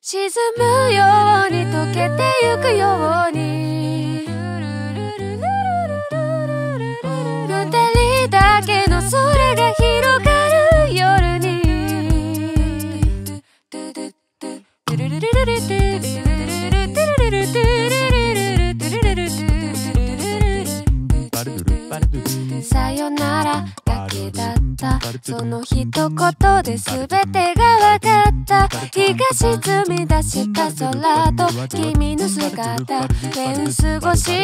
沈むように溶けてゆくように、二人だけの空が広がる夜に、さよならだけだった、その一言で全てがわかった。日が沈み出した空と君の姿、縁越し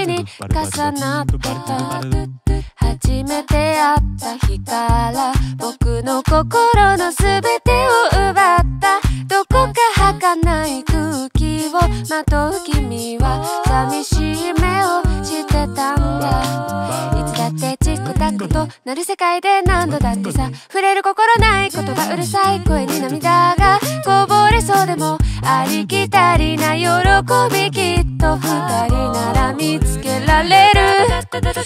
に重なった。初めて会った日から僕の心の全てを奪った。どこか儚い空気をまとう君は寂しい目をしてたんだ。いつだってとなる世界で何度だってさ、触れる心ない言葉、うるさい声に涙がこぼれそうでも、ありきたりな喜びきっと二人なら見つけられる。騒がし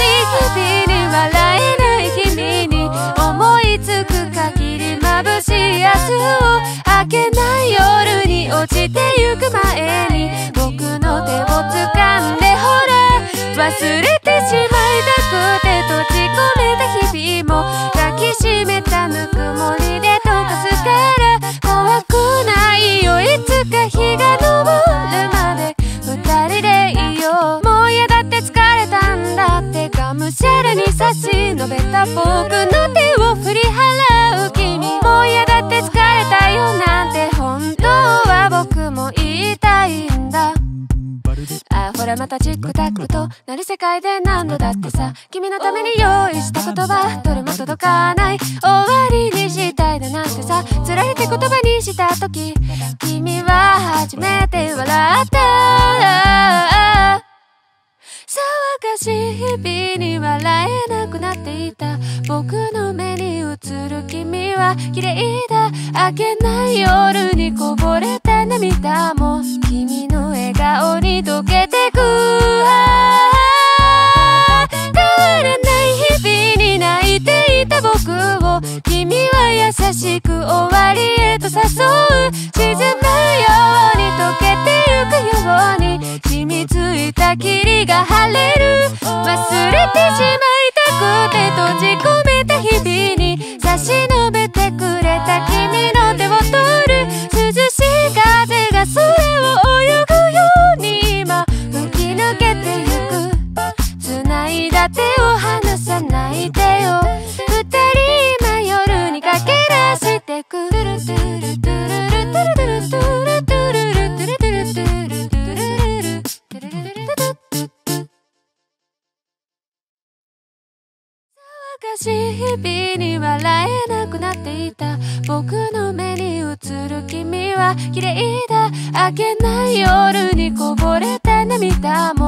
い日々に笑えない君に思いつく限り眩しい明日を明けない夜に落ちてゆく前に僕の手を掴んでほら、忘れてしまう閉じ込めた日々も抱きしめたぬくもりで溶かすから怖くないよ、いつか日が昇るまで二人でいよう。もう嫌だって疲れたんだってがむしゃらに差し伸べた僕の手を振り払う君、もう嫌だって疲れたよなんて本当は僕も言いたいんだ。ああほらまたチックタックとなる世界で何度だってさ、君のために用意した言葉どれも届かない。終わりにしたいだなんてさ、辛いって言葉にした時君は初めて笑った。騒がしい日々に笑えなくなっていた。僕の目に映る君は綺麗だ。明けない夜にこぼれた涙も君の笑顔に溶けてく。変わらない日々に泣いていた僕を君は優しく終わりへと誘う。沈むように溶けてゆくように染みついた霧が晴れる。忘れてしまいたくて閉じ込めた日々に差し伸べてくれた君の手を取る。涼しい風が空を泳ぐように今吹き抜けてゆく。繋いだ手を離さないでよ、二人今夜に駆け出してく。騒がしい日々に笑えなくなっていた。僕の目に映る君は綺麗だ。明けない夜にこぼれた涙も